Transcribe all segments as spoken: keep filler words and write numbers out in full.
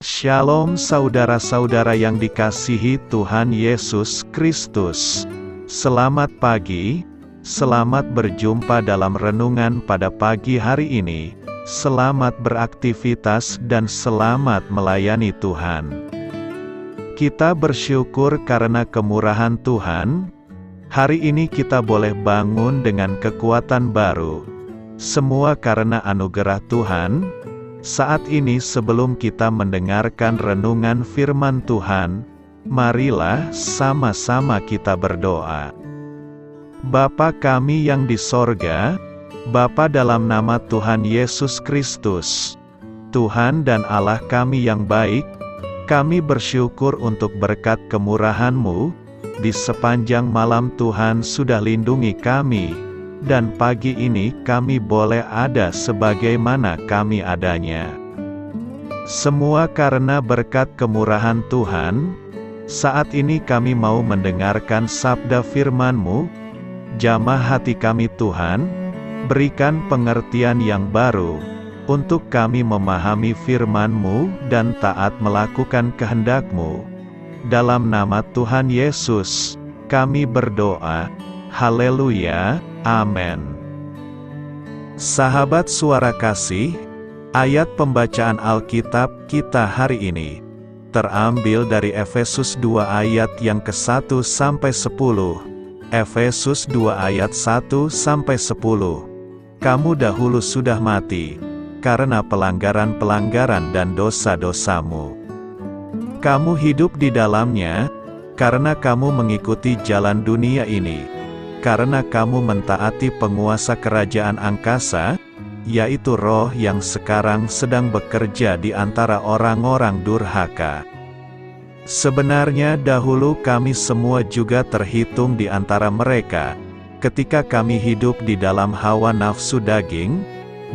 Shalom saudara-saudara yang dikasihi Tuhan Yesus Kristus. Selamat pagi, selamat berjumpa dalam renungan pada pagi hari ini. Selamat beraktivitas dan selamat melayani Tuhan. Kita bersyukur karena kemurahan Tuhan. Hari ini kita boleh bangun dengan kekuatan baru. Semua karena anugerah Tuhan. Saat ini sebelum kita mendengarkan renungan firman Tuhan, marilah sama-sama kita berdoa. Bapa kami yang di sorga, Bapa dalam nama Tuhan Yesus Kristus, Tuhan dan Allah kami yang baik, kami bersyukur untuk berkat kemurahan-Mu, di sepanjang malam Tuhan sudah lindungi kami. Dan pagi ini kami boleh ada sebagaimana kami adanya. Semua karena berkat kemurahan Tuhan. Saat ini kami mau mendengarkan sabda firman-Mu. Jamah hati kami Tuhan, berikan pengertian yang baru, untuk kami memahami firman-Mu dan taat melakukan kehendak-Mu. Dalam nama Tuhan Yesus, kami berdoa. Haleluya, amin. Sahabat Suara Kasih, ayat pembacaan Alkitab kita hari ini terambil dari Efesus dua ayat yang ke satu sampai sepuluh. Efesus dua ayat satu sampai sepuluh. Kamu dahulu sudah mati karena pelanggaran-pelanggaran dan dosa-dosamu. Kamu hidup di dalamnya karena kamu mengikuti jalan dunia ini. Karena kamu mentaati penguasa kerajaan angkasa, yaitu roh yang sekarang sedang bekerja di antara orang-orang durhaka. Sebenarnya dahulu kami semua juga terhitung di antara mereka, ketika kami hidup di dalam hawa nafsu daging,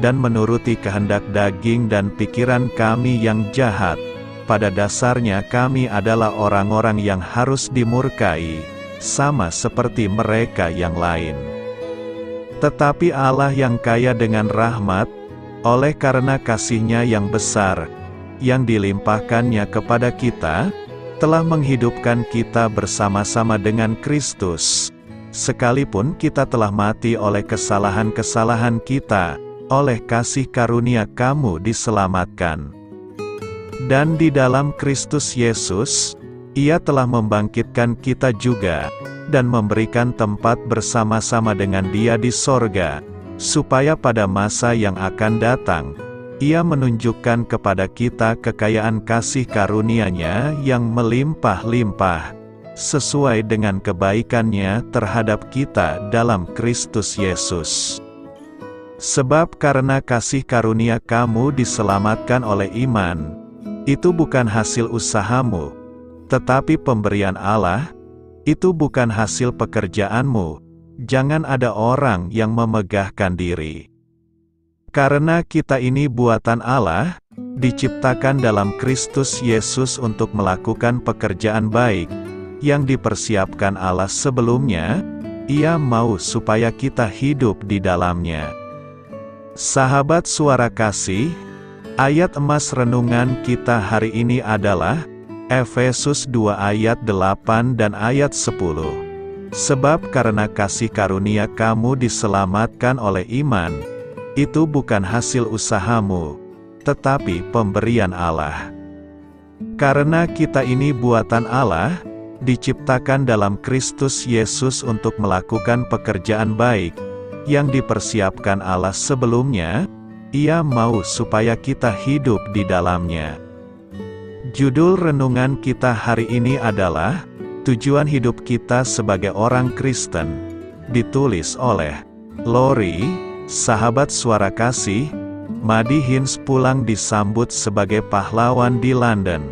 dan menuruti kehendak daging dan pikiran kami yang jahat. Pada dasarnya kami adalah orang-orang yang harus dimurkai, sama seperti mereka yang lain. Tetapi Allah yang kaya dengan rahmat, oleh karena kasih-Nya yang besar, yang dilimpahkan-Nya kepada kita, telah menghidupkan kita bersama-sama dengan Kristus. Sekalipun kita telah mati oleh kesalahan-kesalahan kita, oleh kasih karunia kamu diselamatkan. Dan di dalam Kristus Yesus, Ia telah membangkitkan kita juga, dan memberikan tempat bersama-sama dengan Dia di sorga, supaya pada masa yang akan datang, Ia menunjukkan kepada kita kekayaan kasih karunia-Nya yang melimpah-limpah, sesuai dengan kebaikan-Nya terhadap kita dalam Kristus Yesus. Sebab karena kasih karunia kamu diselamatkan oleh iman, itu bukan hasil usahamu, tetapi pemberian Allah, itu bukan hasil pekerjaanmu, jangan ada orang yang memegahkan diri. Karena kita ini buatan Allah, diciptakan dalam Kristus Yesus untuk melakukan pekerjaan baik, yang dipersiapkan Allah sebelumnya, Ia mau supaya kita hidup di dalamnya. Sahabat Suara Kasih, ayat emas renungan kita hari ini adalah, Efesus dua ayat delapan dan ayat sepuluh. Sebab karena kasih karunia kamu diselamatkan oleh iman, itu bukan hasil usahamu, tetapi pemberian Allah. Karena kita ini buatan Allah, diciptakan dalam Kristus Yesus untuk melakukan pekerjaan baik, yang dipersiapkan Allah sebelumnya, Ia mau supaya kita hidup di dalamnya. Judul renungan kita hari ini adalah, Tujuan Hidup Kita Sebagai Orang Kristen, ditulis oleh Lori, sahabat Suara Kasih. Maddie Hins pulang disambut sebagai pahlawan di London,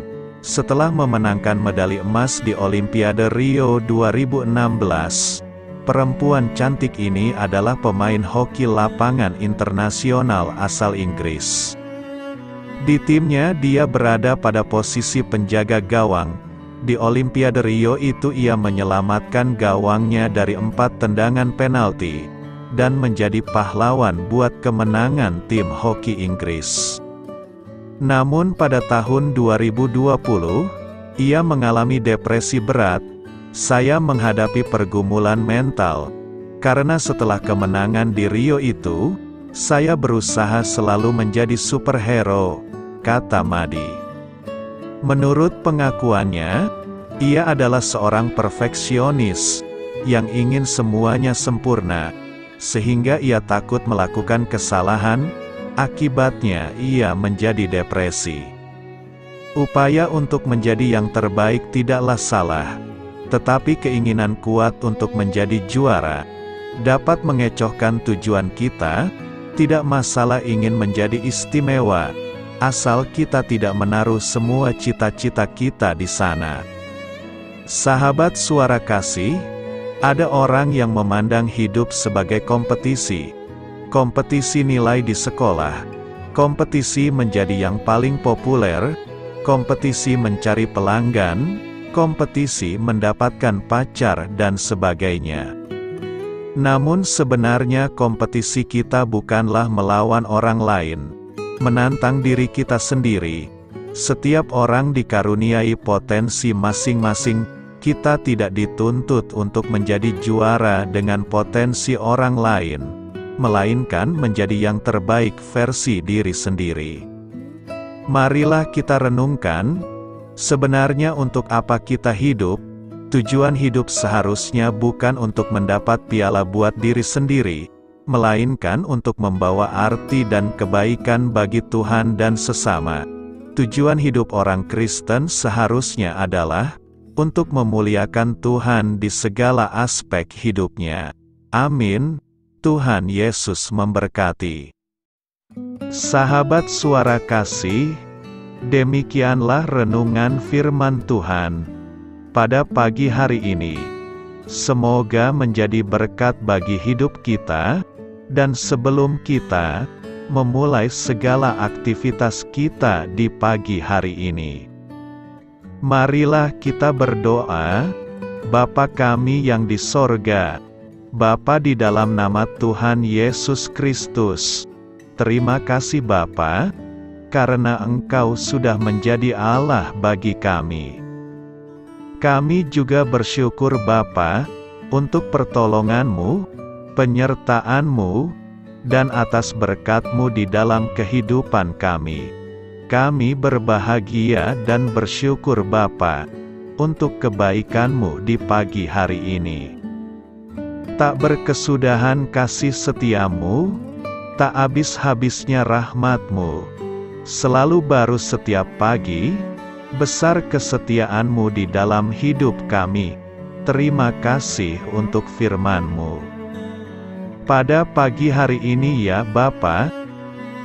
setelah memenangkan medali emas di Olimpiade Rio dua ribu enam belas. Perempuan cantik ini adalah pemain hoki lapangan internasional asal Inggris. Di timnya dia berada pada posisi penjaga gawang. Di Olimpiade Rio itu ia menyelamatkan gawangnya dari empat tendangan penalti, dan menjadi pahlawan buat kemenangan tim hoki Inggris. Namun pada tahun dua ribu dua puluh, ia mengalami depresi berat. Saya menghadapi pergumulan mental, karena setelah kemenangan di Rio itu, saya berusaha selalu menjadi superhero, kata Maddie. Menurut pengakuannya, ia adalah seorang perfeksionis, yang ingin semuanya sempurna, sehingga ia takut melakukan kesalahan. Akibatnya ia menjadi depresi. Upaya untuk menjadi yang terbaik tidaklah salah, tetapi keinginan kuat untuk menjadi juara dapat mengecohkan tujuan kita. Tidak masalah ingin menjadi istimewa, asal kita tidak menaruh semua cita-cita kita di sana. Sahabat Suara Kasih, ada orang yang memandang hidup sebagai kompetisi. Kompetisi nilai di sekolah, kompetisi menjadi yang paling populer, kompetisi mencari pelanggan, kompetisi mendapatkan pacar dan sebagainya. Namun sebenarnya kompetisi kita bukanlah melawan orang lain, menantang diri kita sendiri. Setiap orang dikaruniai potensi masing-masing, kita tidak dituntut untuk menjadi juara dengan potensi orang lain, melainkan menjadi yang terbaik versi diri sendiri. Marilah kita renungkan, sebenarnya untuk apa kita hidup? Tujuan hidup seharusnya bukan untuk mendapat piala buat diri sendiri, melainkan untuk membawa arti dan kebaikan bagi Tuhan dan sesama. Tujuan hidup orang Kristen seharusnya adalah untuk memuliakan Tuhan di segala aspek hidupnya. Amin. Tuhan Yesus memberkati. Sahabat Suara Kasih, demikianlah renungan firman Tuhan pada pagi hari ini. Semoga menjadi berkat bagi hidup kita, dan sebelum kita memulai segala aktivitas kita di pagi hari ini, marilah kita berdoa. Bapa kami yang di sorga, Bapa di dalam nama Tuhan Yesus Kristus, terima kasih Bapa, karena Engkau sudah menjadi Allah bagi kami. Kami juga bersyukur Bapa, untuk pertolongan-Mu, penyertaan-Mu, dan atas berkat-Mu di dalam kehidupan kami. Kami berbahagia dan bersyukur Bapa, untuk kebaikan-Mu di pagi hari ini. Tak berkesudahan kasih setia-Mu, tak habis-habisnya rahmat-Mu, selalu baru setiap pagi. Besar kesetiaan-Mu di dalam hidup kami. Terima kasih untuk firman-Mu pada pagi hari ini ya Bapa.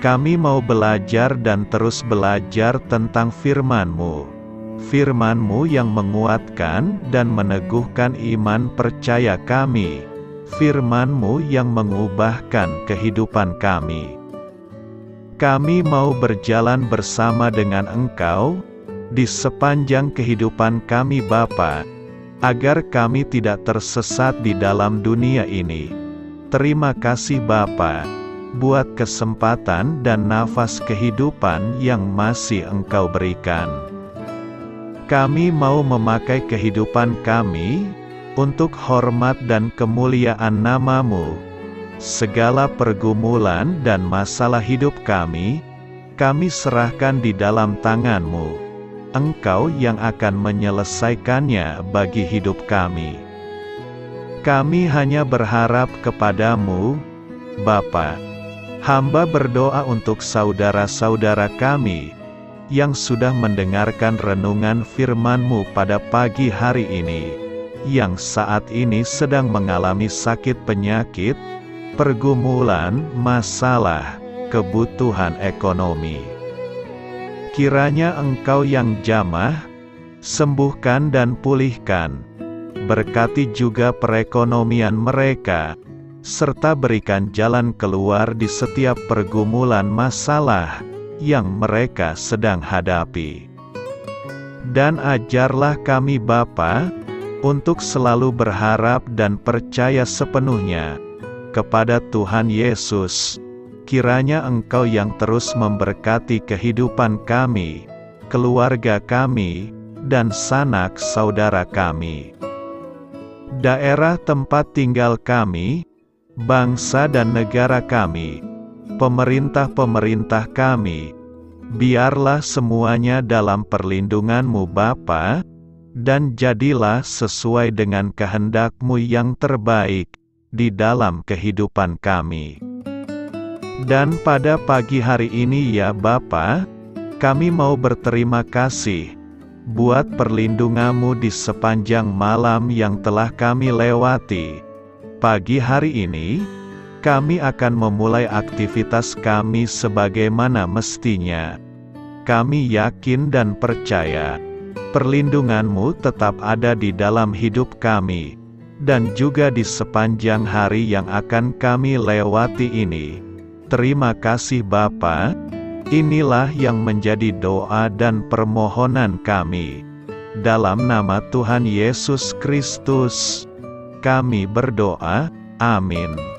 Kami mau belajar dan terus belajar tentang firman-Mu. Firman-Mu yang menguatkan dan meneguhkan iman percaya kami. Firman-Mu yang mengubahkan kehidupan kami. Kami mau berjalan bersama dengan Engkau di sepanjang kehidupan kami Bapa, agar kami tidak tersesat di dalam dunia ini. Terima kasih Bapa, buat kesempatan dan nafas kehidupan yang masih Engkau berikan. Kami mau memakai kehidupan kami untuk hormat dan kemuliaan nama-Mu. Segala pergumulan dan masalah hidup kami, kami serahkan di dalam tangan-Mu. Engkau yang akan menyelesaikannya bagi hidup kami. Kami hanya berharap kepada-Mu, Bapa. Hamba berdoa untuk saudara-saudara kami, yang sudah mendengarkan renungan firman-Mu pada pagi hari ini, yang saat ini sedang mengalami sakit penyakit, pergumulan, masalah, kebutuhan ekonomi. Kiranya Engkau yang jamah, sembuhkan dan pulihkan. Berkati juga perekonomian mereka, serta berikan jalan keluar di setiap pergumulan masalah yang mereka sedang hadapi. Dan ajarlah kami Bapa, untuk selalu berharap dan percaya sepenuhnya kepada Tuhan Yesus. Kiranya Engkau yang terus memberkati kehidupan kami, keluarga kami, dan sanak saudara kami, daerah tempat tinggal kami, bangsa dan negara kami, pemerintah-pemerintah kami. Biarlah semuanya dalam perlindungan-Mu Bapa, dan jadilah sesuai dengan kehendak-Mu yang terbaik di dalam kehidupan kami. Dan pada pagi hari ini ya Bapa, kami mau berterima kasih buat perlindungan-Mu di sepanjang malam yang telah kami lewati. Pagi hari ini, kami akan memulai aktivitas kami sebagaimana mestinya. Kami yakin dan percaya, perlindungan-Mu tetap ada di dalam hidup kami, dan juga di sepanjang hari yang akan kami lewati ini. Terima kasih Bapa, inilah yang menjadi doa dan permohonan kami. Dalam nama Tuhan Yesus Kristus, kami berdoa, amin.